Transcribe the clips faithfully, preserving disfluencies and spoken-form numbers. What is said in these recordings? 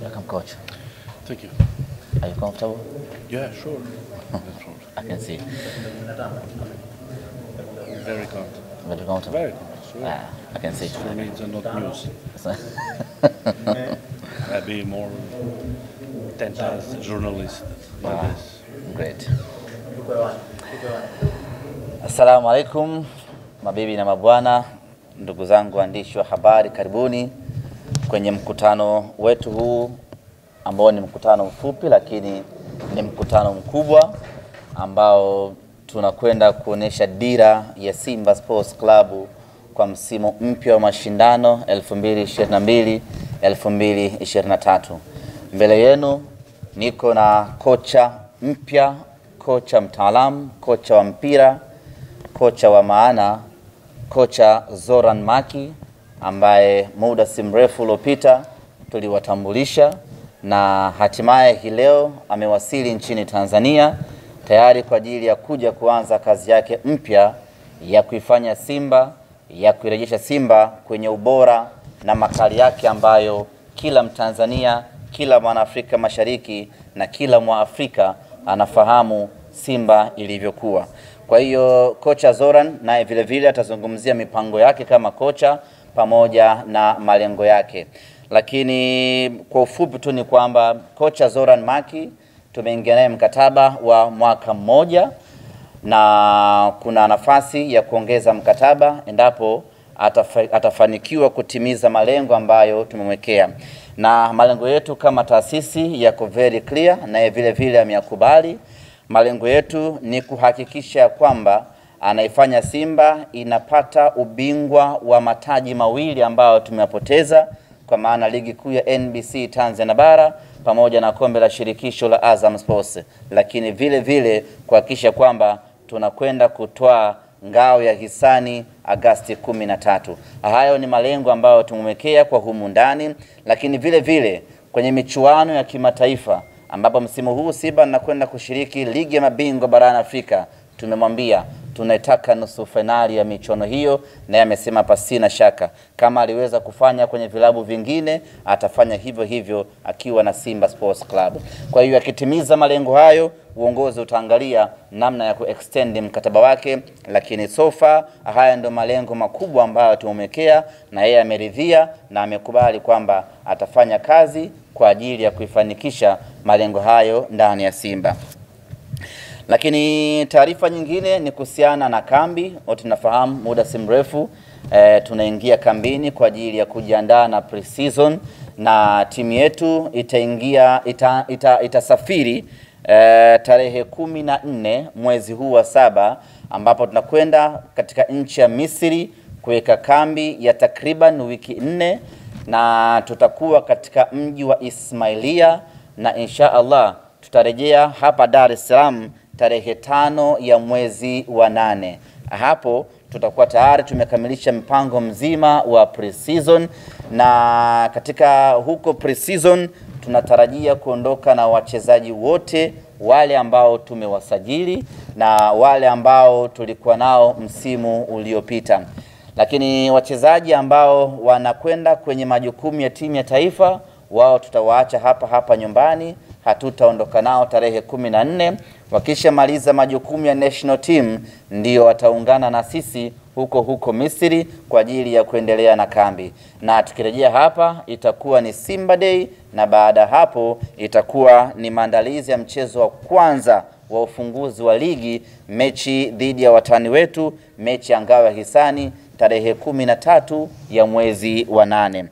Welcome, coach. Thank you. Are you comfortable? Yeah, sure. I can see. Very comfortable. Very comfortable. Very comfortable. Sure. Ah, I can see. For me, it's not news. I'd be more tentative journalist like ah, this. Great. Assalamu alaikum, mabibi na mabwana, ndugu zangu waandishi wa habari, karibuni kwenye mkutano wetu huu ambao ni mkutano mfupi lakini ni mkutano mkubwa ambao tunakwenda kuonesha dira ya Simba Sports Club kwa msimu mpya wa mashindano elfu mbili ishirini na mbili elfu mbili ishirini na tatu. Mbele yenu niko na kocha mpya, kocha mtaalamu, kocha wa mpira, kocha wa maana, kocha Zoran Maki ambaye muda si mrefu uliopita tuliwatambulisha na hatimaye hii leo amewasili nchini Tanzania tayari kwa ajili ya kuja kuanza kazi yake mpya ya kuifanya Simba, ya kuirejesha Simba kwenye ubora na makali yake ambayo kila Mtanzania, kila Mwanaafrika Mashariki na kila Mwafrika anafahamu Simba ilivyokuwa. Kwa hiyo kocha Zoran naye vile vile atazungumzia mipango yake kama kocha pamoja na malengo yake. Lakini kwa ufupi tu ni kwamba kocha Zoran Maki tumeingia naye mkataba wa mwaka mmoja na kuna nafasi ya kuongeza mkataba endapo atafa, atafanikiwa kutimiza malengo ambayo tumemwekea. Na malengo yetu kama taasisi yako very clear na vile vile ameyakubali. Malengo yetu ni kuhakikisha kwamba anaifanya Simba inapata ubingwa wa mataji mawili ambayo tumeyapoteza kwa maana ligi kuu ya N B C Tanzania bara pamoja na kombe la shirikisho la Azam Sports, lakini vile vile kuhakikisha kwamba tunakwenda kutoa ngao ya hisani Agosti kumi na tatu. Hayo ni malengo ambayo tumemwekea kwa humu ndani, lakini vile vile kwenye michuano ya kimataifa ambapo msimu huu Simba nakwenda kushiriki ligi ya mabingwa barani Afrika, tumemwambia tunaitaka nusu finali ya michuano hiyo na amesema pasina shaka kama aliweza kufanya kwenye vilabu vingine atafanya hivyo hivyo akiwa na Simba Sports Club. Kwa hiyo akitimiza malengo hayo uongozi utaangalia namna ya kuextend mkataba wake, lakini so far haya ndio malengo makubwa ambayo tumemwekea na yeye ameridhia na amekubali kwamba atafanya kazi kwa ajili ya kuifanikisha malengo hayo ndani ya Simba. Lakini taarifa nyingine ni kuhusiana na kambi. Wote tunafahamu muda si mrefu e, tunaingia kambini kwa ajili ya kujiandaa na pre-season na timu yetu itaingia ita, ita, itasafiri e, tarehe kumi na nne mwezi huu wa saba ambapo tunakwenda katika nchi ya Misri kuweka kambi ya takriban wiki nne na tutakuwa katika mji wa Ismailia na insha Allah tutarejea hapa Dar es Salaam tarehe tano ya mwezi wa nane. Hapo tutakuwa tayari tumekamilisha mpango mzima wa pre-season na katika huko pre-season tunatarajia kuondoka na wachezaji wote wale ambao tumewasajili na wale ambao tulikuwa nao msimu uliopita. Lakini wachezaji ambao wanakwenda kwenye majukumu ya timu ya taifa wao tutawaacha hapa hapa nyumbani, hatutaondoka nao tarehe kumi na nne. Wakisha maliza majukumu ya national team ndio wataungana na sisi huko huko Misri kwa ajili ya kuendelea na kambi. Na tukirejea hapa itakuwa ni Simba Day na baada hapo itakuwa ni maandalizi ya mchezo wa kwanza wa ufunguzi wa ligi, mechi dhidi ya watani wetu, mechi ya ngao ya hisani tarehe kumi na tatu ya mwezi wa nane.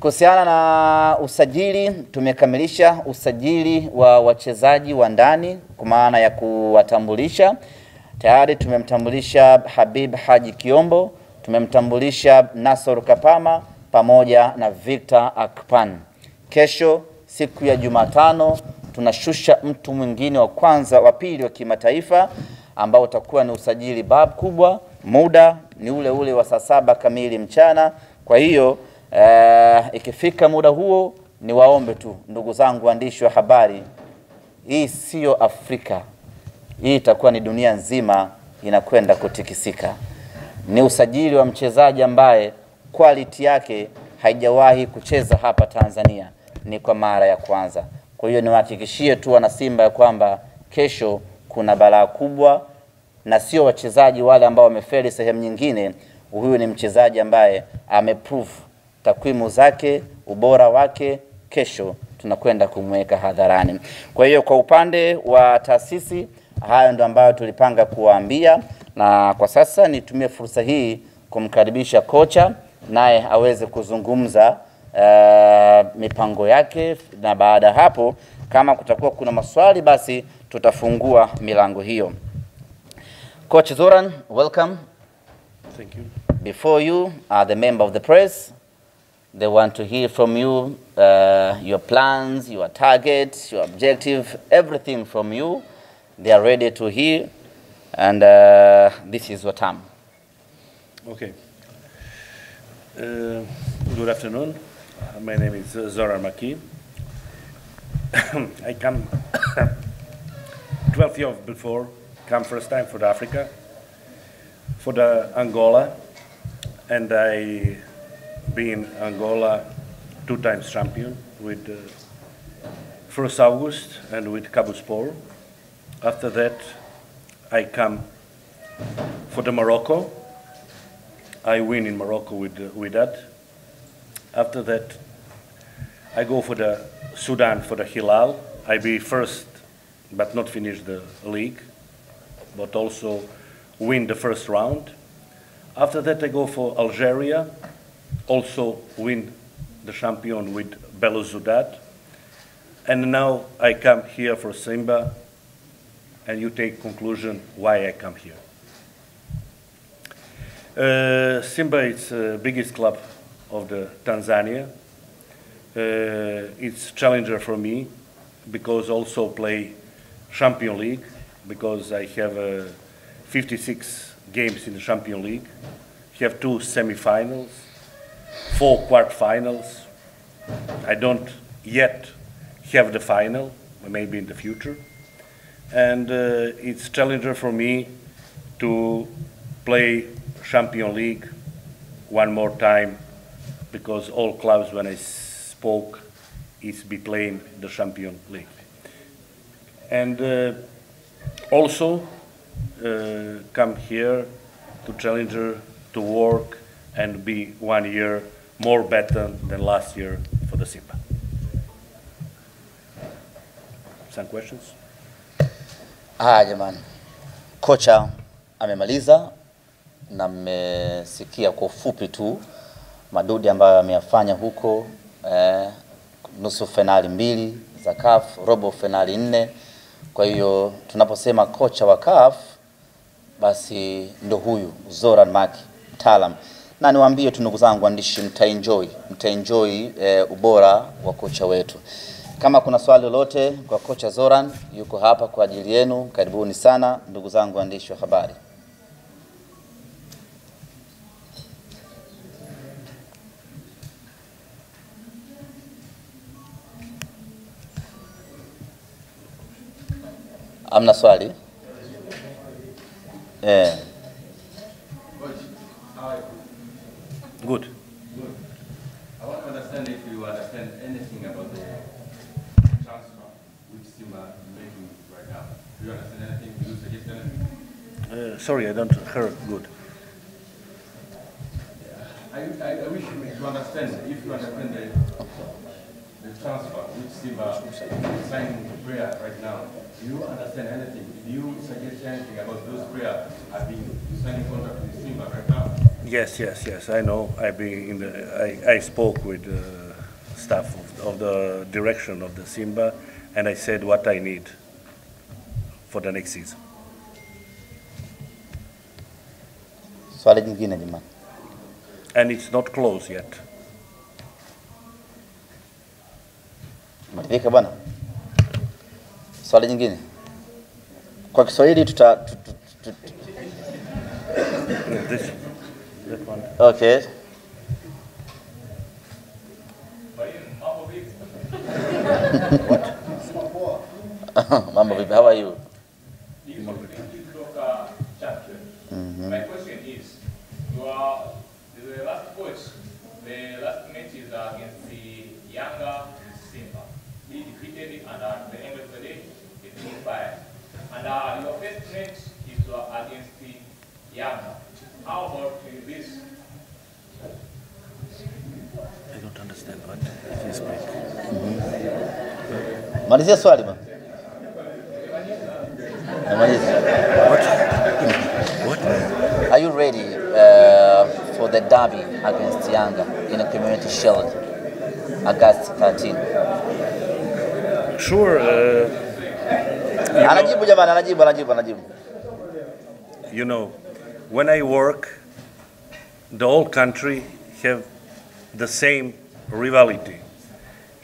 Kuhusiana na usajili, tumekamilisha usajili wa wachezaji wa ndani kwa maana ya kuwatambulisha. Tayari tumemtambulisha Habib Haji Kiombo, tumemtambulisha Nasor Kapama pamoja na Victor Akpan. Kesho siku ya Jumatano tunashusha mtu mwingine wa kwanza wa pili wa kimataifa ambao utakuwa ni usajili bab kubwa. Muda ni ule ule wa saa saba kamili mchana. Kwa hiyo Uh, ikifika muda huo ni waombe tu ndugu zangu waandishi wa habari, hii sio Afrika, hii itakuwa ni dunia nzima inakwenda kutikisika. Ni usajili wa mchezaji ambaye quality yake haijawahi kucheza hapa Tanzania. ni kwa mara ya kwanza. Kwa hiyo niwahakikishie tu wana Simba kwamba kesho kuna balaa kubwa, na sio wachezaji wale ambao wamefeli sehemu nyingine. Huyu ni mchezaji ambaye ameprove takwimu zake, ubora wake. Kesho tunakwenda kumweka hadharani. Kwa hiyo kwa upande wa taasisi, hayo ndio ambayo tulipanga kuwaambia, na kwa sasa nitumie fursa hii kumkaribisha kocha naye aweze kuzungumza uh, mipango yake, na baada hapo kama kutakuwa kuna maswali basi tutafungua milango hiyo. Coach Zoran, welcome. Thank you. Before you are the member of the press, they want to hear from you uh, your plans, your targets, your objective, everything from you. They are ready to hear, and uh, this is your time. Okay. Uh, good afternoon. My name is uh, Zoran Maki. I come twelve years before, come first time for Africa, for the Angola, and I been Angola two times champion with uh, first August and with Kabuspor. After that, I come for the Morocco. I win in Morocco with uh, Wydad. After that, I go for the Sudan for the Hilal. I be first, but not finish the league, but also win the first round. After that, I go for Algeria, also win the champion with Belouizdad. And now I come here for Simba, and you take conclusion why I come here. Uh, Simba is the uh, biggest club of the Tanzania. Uh, it's challenger for me because also play Champion League, because I have uh, fifty-six games in the Champion League. I have two semi-finals, four quarterfinals. I don't yet have the final, maybe in the future. And uh, it's challenger for me to play Champion League one more time, because all clubs, when I spoke, is be playing the Champion League. And uh, also uh, come here to challenger, to work, and be one year more better than last year for the Simba. Some questions? Ah, jamani, kocha amemaliza na mmesikia kwa fupi tu madudi ambayo ameyafanya huko, eh, nusu finali mbili za C A F, robo finali nne. Kwa hiyo tunaposema kocha wa C A F basi ndo huyu Zoran Maki, mtaalam. Na niwaambie tu ndugu zangu andishi, mtaenjoy mtaenjoy eh, ubora wa kocha wetu. Kama kuna swali lolote kwa kocha Zoran, yuko hapa kwa ajili yenu. Karibuni sana ndugu zangu andishi wa habari. Amna swali? Yeah. Good. Good. I want to understand if you understand anything about the transfer which Simba is making right now. Do you understand anything? Do you suggest anything? Uh, sorry, I don't hear good. I, I, I wish you understand, if you understand the, the transfer which Simba is signing to prayer right now. Do you understand anything? Do you suggest anything about those players are being signing contract with Simba right now? Yes, yes, yes. I know. I be in the. I, I spoke with the uh, staff of, of the direction of the Simba, and I said what I need for the next season. And it's not closed yet. Swali nyingine kwa Kiswahili tuta tut, tut, tut. This, that one. Okay. What? Mambo vipi? How are you? Mm-hmm. My question is, you are the last coach, the last match is against the Yanga, the and at the end of the day, it's not fair. And uh, your first match is uh, against the Yanga. How about this? I don't understand what it is. Mm-hmm. What is your story, man? What? What? Are you ready uh, for the derby against Yanga in a community shield, August thirteenth? Sure. Uh, you, know, you know, when I work, the whole country have the same rivalry.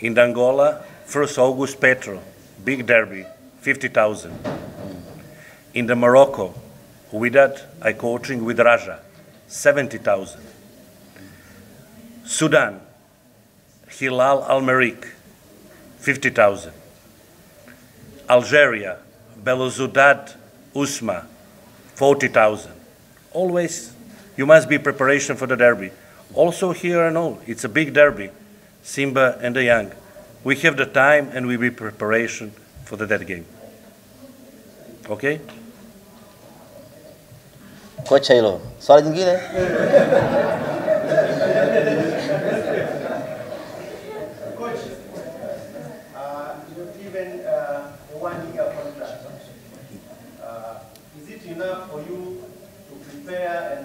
In Angola, first of August, Petro, big derby, fifty thousand. In the Morocco, Wydad, I coaching with Raja, seventy thousand. Sudan, Hilal Al-Merrikh, fifty thousand. Algeria, Belouizdad, Usma, forty thousand. Always, you must be preparation for the derby. Also here and all, it's a big derby, Simba and the Young. We have the time and we be preparation for the dead game. Okay? Kocha hilo. Swali nyingine? Coach, uh, you've given uh, a one-year contract. Uh, is it enough for you to prepare and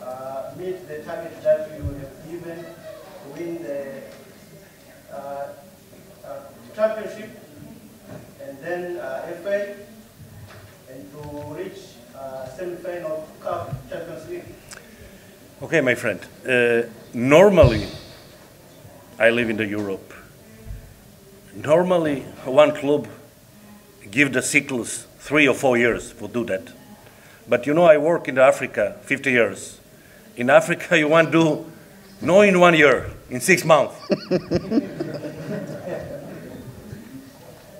uh, meet the target that you have given to win the uh, uh, championship and then uh, F A and to reach Uh, semi-final cup Champions League? Okay, my friend. Uh, normally, I live in the Europe. Normally, one club give the cycles three or four years for do that. But you know, I work in Africa fifty years. In Africa, you want to do no in one year, in six months.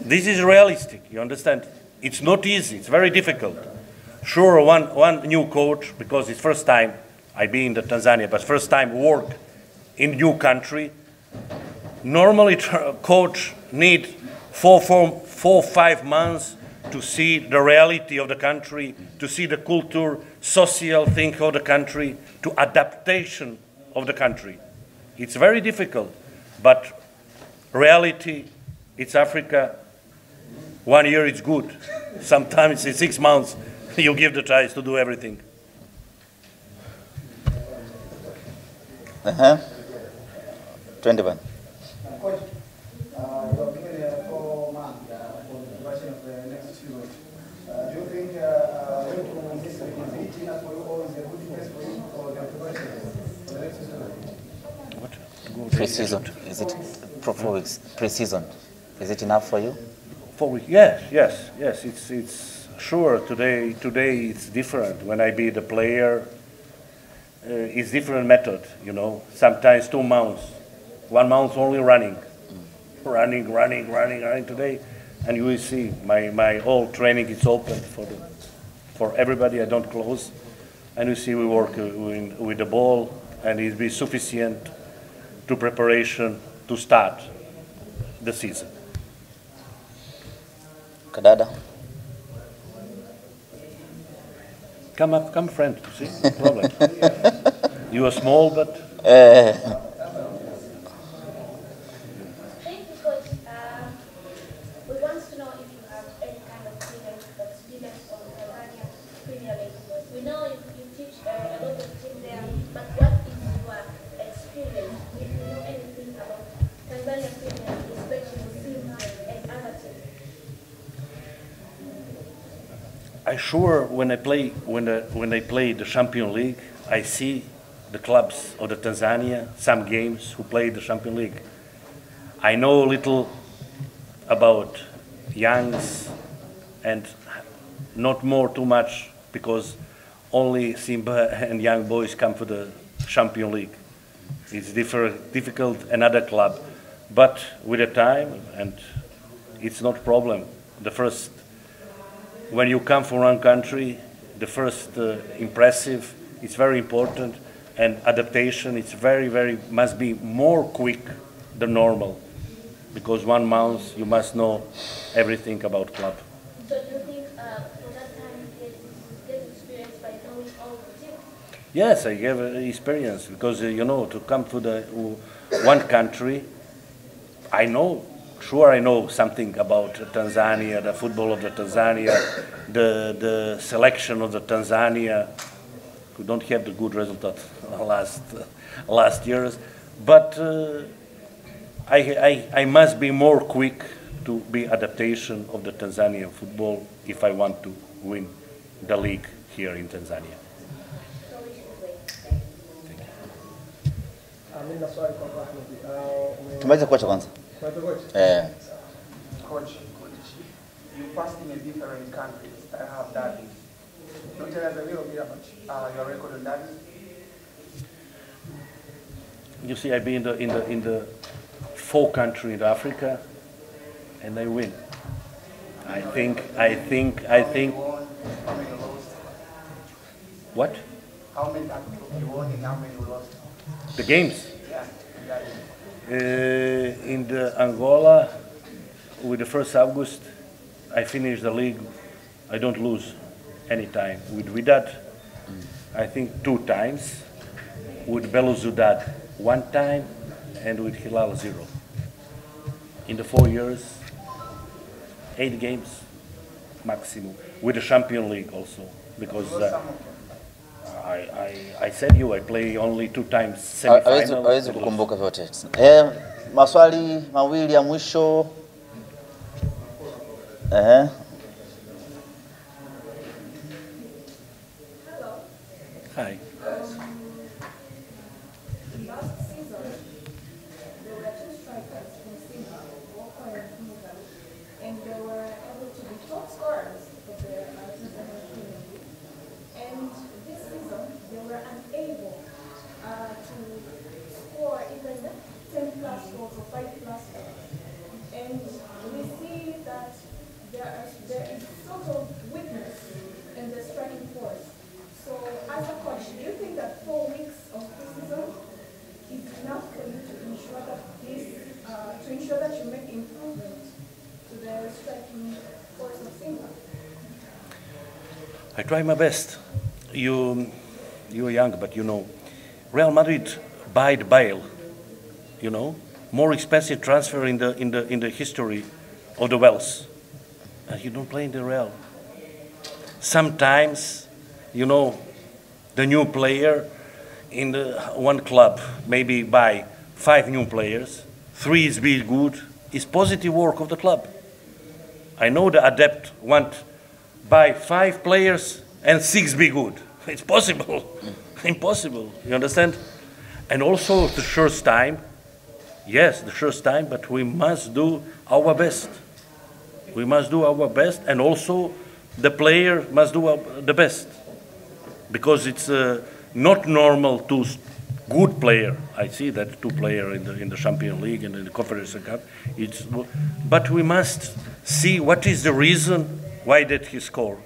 This is realistic. You understand? It's not easy. It's very difficult. Sure, one, one new coach, because it's first time I've been in Tanzania, but first time work in new country. Normally, coach need four, four, four, five months to see the reality of the country, to see the culture, social thing of the country, to adaptation of the country. It's very difficult, but reality, it's Africa. One year it's good. Sometimes it's six months. You give the tries to do everything. Uh-huh. twenty-one. Uh, Coach, uh, you have been there for months uh, for the duration of the next few weeks. Uh, do you think uh, you will miss the competition for you or is it a good place for you or the preparation for the next season? What? Pre-season. Is it for four weeks? Pre-season. Is it enough for you? Four weeks. Yes, yes, yes. It's it's. Sure, today today it's different. When I be the player, uh, it's different method, you know. Sometimes two months, one month only running, running, running, running, running today, and you will see my my whole training is open for the, for everybody. I don't close, and you see we work with, with the ball, and it be sufficient to preparation to start the season. Kadada. Come up, come friend, see, no problem. You are small, but... Uh. Thank you, Coach. Uh, we want to know if you have any kind of students, but students from Tanzania Premier League. We know you, you teach uh, a lot of teams there, but what is your experience, if you know anything about Tanzania Premier League, especially Simba and other teams? I sure when I play when I, when I play the Champions League, I see the clubs of the Tanzania, some games who play the Champions League. I know a little about Youngs and not more too much because only Simba and young boys come for the Champions League. It's different, difficult another club, but with the time and it's not problem. The first. When you come from one country, the first uh, impressive, it's very important, and adaptation, it's very, very, must be more quick than normal. because one month you must know everything about club. So do you think uh, for that time you get, get experience by knowing all the teams? Yes, I have experience because, uh, you know, to come to the uh, one country, I know, sure I know something about Tanzania, the football of the Tanzania, the, the selection of the Tanzania. We don't have the good result last, uh, last years, but uh, I, I, I must be more quick to be adaptation of the Tanzanian football if I want to win the league here in Tanzania. So we should wait. Thank you. Coach, you passed in a different country. I have that. Can you tell us a little bit about uh, your record on that? You see, I've been in the, in the, in the four country in Africa, and I win. I think, I think, I think. How many won, how many lost? What? How many you won and how many you lost? The games? Yeah. Uh, in the Angola, with the first August, I finished the league. I don't lose any time. With Wydad, mm. I think two times. With Belouizdad, one time, and with Hilal, zero. In the four years, eight games maximum. With the Champions League also, because uh, I, I I said you I play only two times semi-final. Hawezi kukumbuka zote. Eh, maswali mawili ya mwisho. Eh. Hi. Last season, there were two strikers from Simba, Walker and Hilal, and they were able to be top scorers for their Tanzanian Premier League. And this season, they were unable uh, to score even ten plus goals or five plus goals. And we see that there, are, there is sort of weakness in the striking force. So, as a coach, do you think that four weeks of criticism is enough for you to ensure that this, uh, to ensure that you make improvement to the striking force of Simba? I try my best. You, you're young, but you know, Real Madrid buyed Bale. You know, more expensive transfer in the in the in the history of the Wells. And you don't play in the Real. Sometimes. You know, the new player in the one club, maybe by five new players, three is really good, is positive work of the club. I know the adept want by five players and six be good. It's possible, impossible, you understand? And also the first time, yes, the first time, but we must do our best. We must do our best, and also the player must do our, the best. Because it's uh, not normal to good player. I see that two player in the in the Champions League and in the Conference Cup. It's, but we must see what is the reason why did he score.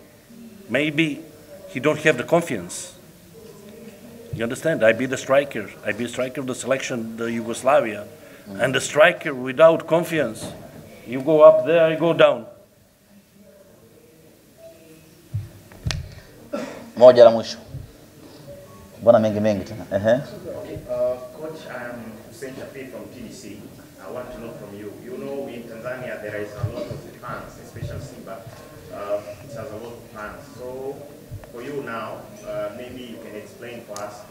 Maybe he don't have the confidence. You understand? I be the striker. I be striker of the selection, the Yugoslavia, mm. and the striker without confidence. You go up there, you go down. Moja la mwisho. Bwana mengi mengi tena. Eh. Coach, I'm Hussein Shafi from T D C. I want to know from you. You know, in Tanzania there is a lot of fans, especially Simba. Uh, it has a lot of fans. So for you now, uh, maybe you can explain for us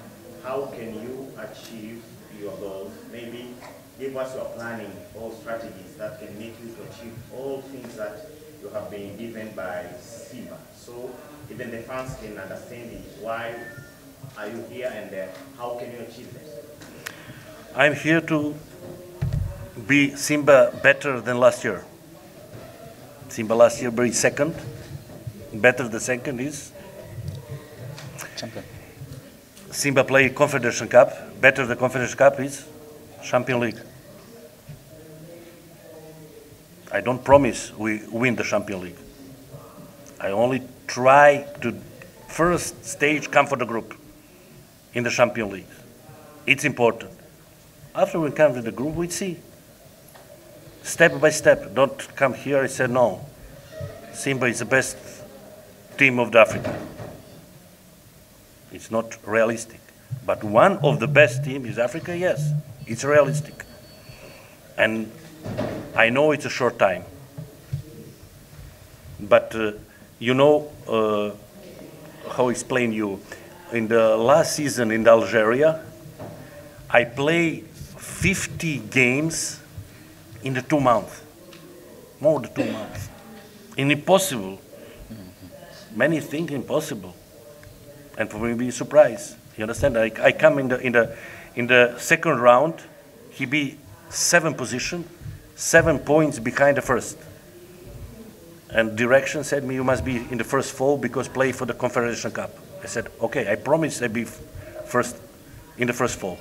how can you achieve your goals. Maybe give us your planning or strategies that can make you to achieve all things that you have been given by Simba. So even the fans can understand it. Why are you here and uh, how can you achieve this? I'm here to be Simba better than last year. Simba last year was second. Better the second is? Champion. Simba played Confederation Cup. Better the Confederation Cup is? Champions League. I don't promise we win the Champions League. I only try to first stage come for the group in the Champions League. It's important. After we come to the group, we see. step by step. Don't come here and say, no, Simba is the best team of Africa. It's not realistic. But one of the best teams is Africa, yes. It's realistic. And I know it's a short time. But, uh, you know, uh, how explain you, in the last season in Algeria, I played fifty games in the two months, more than two months. And impossible. Many things impossible. And for me, be a surprise. You understand? I, I come in the, in, the, in the second round, he be seven position, seven points behind the first. And direction said me, you must be in the first four because play for the Confederation Cup. I said, okay, I promise I'll be first in the first four.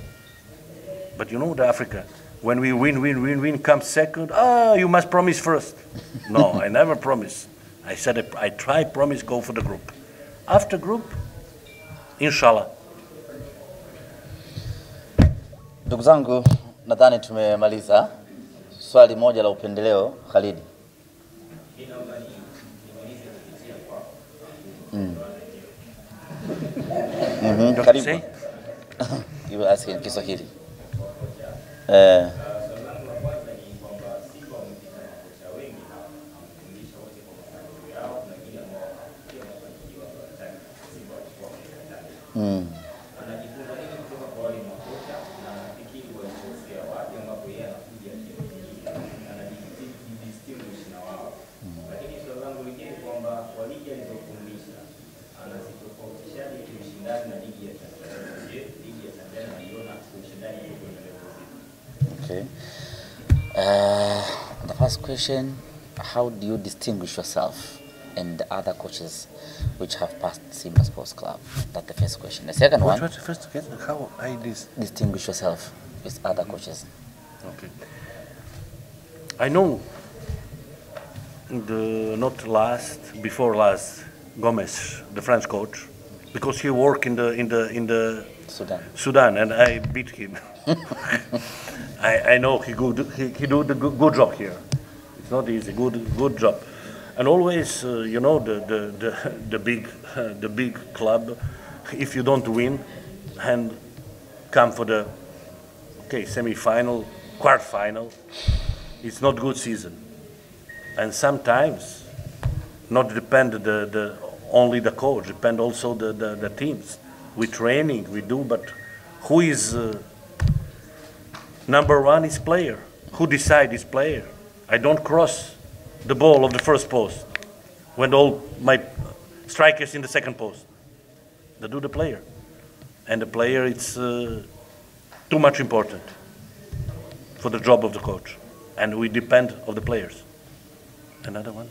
But you know the Africa, when we win, win, win, win, come second, ah, oh, you must promise first. No, I never promise. I said, I try, promise, go for the group. After group, inshallah. Ndugu zangu, nadhani tumemaliza swali moja la upendeleo, Khalid. Mm. Mm-hmm. Karibu. You were asking Kiswahili. Eh. Mm. Okay. Uh, the first question, how do you distinguish yourself and the other coaches which have passed Simba Sports Club? That's the first question. The second what, one... What, first, how I dis distinguish yourself with other coaches? Okay. I know the not last, before last, Gomez, the French coach, because he worked in the, in the, in the Sudan. Sudan, and I beat him. I, I know he good, he, he do the good, good job here. It's not easy, good, good job. And always, uh, you know, the the the, the big uh, the big club. If you don't win, and come for the okay semi-final, quarter-final, it's not good season. And sometimes, not depend the the only the coach, depend also the the, the teams. We training, we do, but who is uh, number one is player. Who decide is player. I don't cross the ball of the first post when all my strikers in the second post. They do the player. And the player, it's uh, too much important for the job of the coach. And we depend on the players. Another one?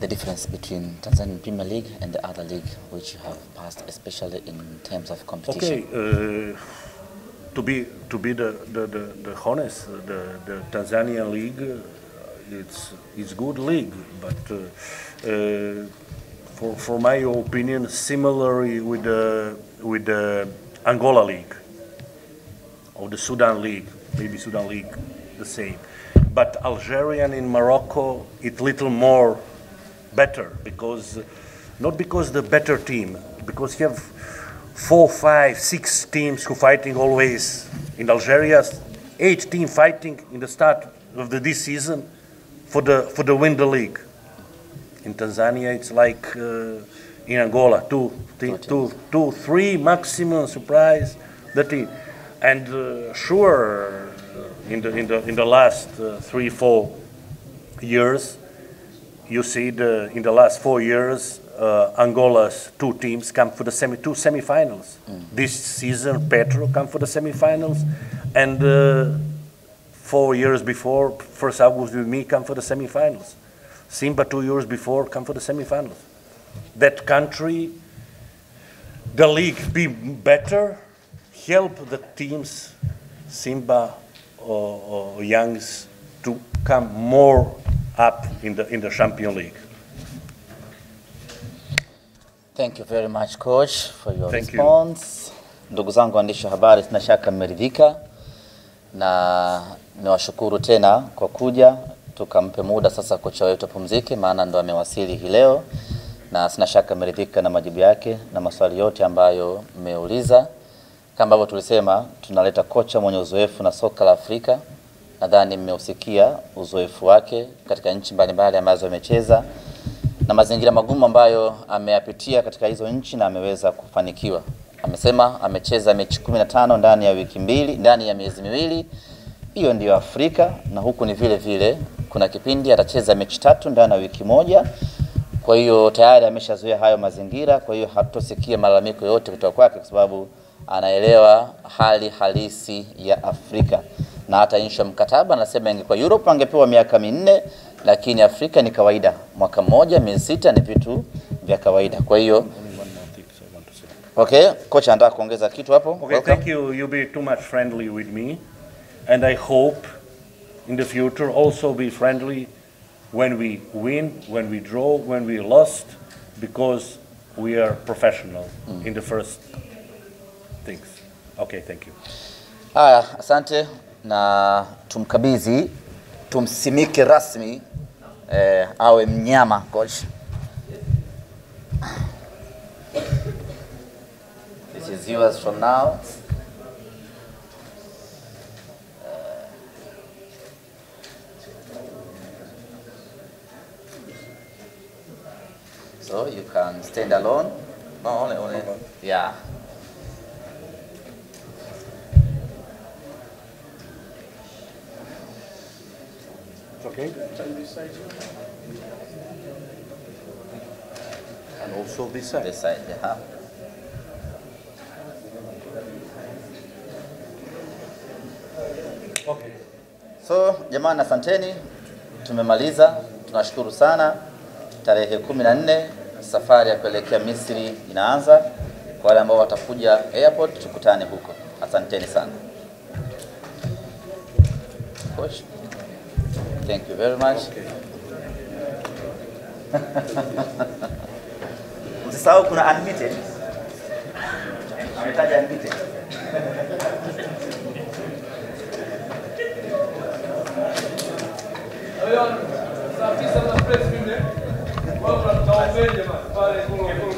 The difference between Tanzanian Premier League and the other league which you have passed, especially in terms of competition. Okay. Uh, to be, to be the, the, the, the honest, the, the Tanzanian league, uh, It's it's good league, but uh, uh, for for my opinion, similarly with the with the Angola league or the Sudan league, maybe Sudan league, the same. But Algerian in Morocco, it's little more better because not because the better team, because you have four, five, six teams who fighting always in Algeria, eight team fighting in the start of the this season. For the for the win the league. In Tanzania, it's like uh, in Angola, two, th two, two, three maximum surprise the team, and uh, sure in the in the in the last uh, three four years, you see the in the last four years uh, Angola's two teams come for the semi two semifinals. Mm. This season, Petro come for the semifinals, and. Uh, Four years before, first August with me, come for the semifinals. Simba two years before, come for the semifinals. That country, the league be better, help the teams, Simba or, or Youngs, to come more up in the, in the Champions League. Thank you very much, Coach, for your Thank response. Ndugu zangu waandishi wa habari, tunashaka mmeridhika na Nawashukuru tena kwa kuja, tukampe muda sasa kocha wetu apumzike maana ndo amewasili hii leo, na sina shaka ameridhika na majibu yake na maswali yote ambayo mmeuliza. Kama ambavyo tulisema tunaleta kocha mwenye uzoefu na soka la Afrika. Nadhani mmeusikia uzoefu wake katika nchi mbalimbali ambazo amecheza na mazingira magumu ambayo ameyapitia katika hizo nchi na ameweza kufanikiwa. Amesema amecheza mechi kumi na tano ndani ya wiki mbili, ndani ya miezi miwili. Hiyo ndio Afrika, na huku ni vile vile. Kuna kipindi atacheza mechi tatu ndani ya wiki moja. Kwa hiyo tayari ameshazoea hayo mazingira, kwa hiyo hatutosikia malalamiko yote kutoka kwake kwa sababu anaelewa hali halisi ya Afrika. Na hata insha mkataba anasema ingekuwa Europe angepewa miaka minne, lakini Afrika ni kawaida, mwaka mmoja, miezi sita ni vitu vya kawaida. Kwa hiyo okay, kocha anataka kuongeza kitu hapo. Okay, welcome. Thank you. You'll be too much friendly with me, and I hope in the future also be friendly when we win, when we draw, when we lost, because we are professional mm. in the first things. Okay, thank you. Haya, asante, na tumkabidhi, tumsimike rasmi eh, awe mnyama coach. This is yours from now. So you can stand alone. No, only, only. Yeah. It's okay. And also this side. This side, yeah. Okay. So jamani, asanteni. Tumemaliza. Tunashukuru sana. Tarehe kumi na nne safari ya kuelekea Misri inaanza. Kwa wale ambao watakuja airport tukutane huko. Asanteni sana. Coach, thank you very much. Okay. Msisahau kuna unlimited. Ametaja unlimited. Ayo, sasa sisi na press team. Welcome to Tanzania, man.